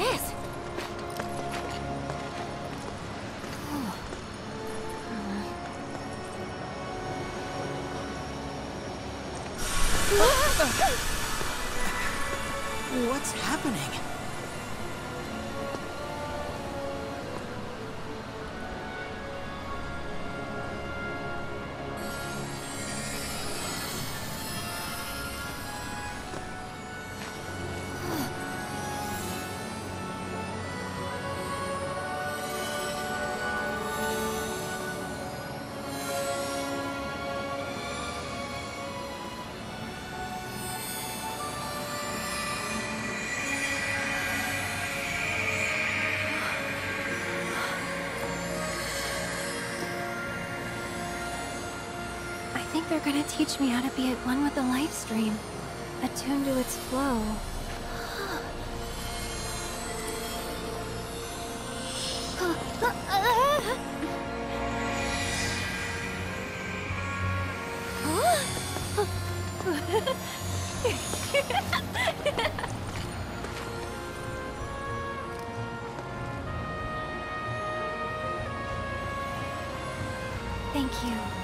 this? What's happening? I think they're gonna teach me how to be at one with the life stream, attuned to its flow. Thank you.